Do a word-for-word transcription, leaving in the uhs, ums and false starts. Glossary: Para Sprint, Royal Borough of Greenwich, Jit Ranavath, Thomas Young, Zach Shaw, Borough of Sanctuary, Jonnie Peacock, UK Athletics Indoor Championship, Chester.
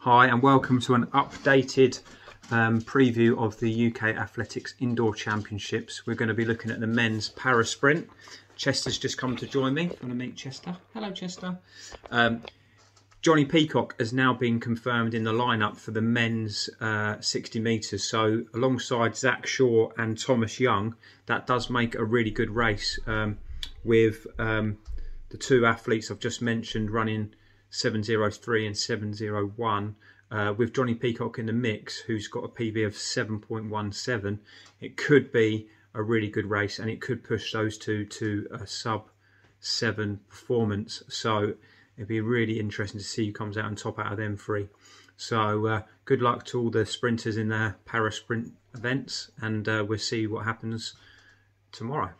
Hi and welcome to an updated um, preview of the U K Athletics Indoor Championships. We're going to be looking at the men's para sprint. Chester's just come to join me. I'm going to meet Chester. Hello Chester. Um, Jonnie Peacock has now been confirmed in the lineup for the men's uh, sixty metres. So alongside Zach Shaw and Thomas Young, that does make a really good race um, with um, the two athletes I've just mentioned running seven oh three and seven oh one, uh, with Jonnie Peacock in the mix, who's got a P B of seven point one seven. It could be a really good race and it could push those two to a sub seven performance, so it'd be really interesting to see who comes out on top out of them three. So uh, good luck to all the sprinters in their para sprint events, and uh, we'll see what happens tomorrow.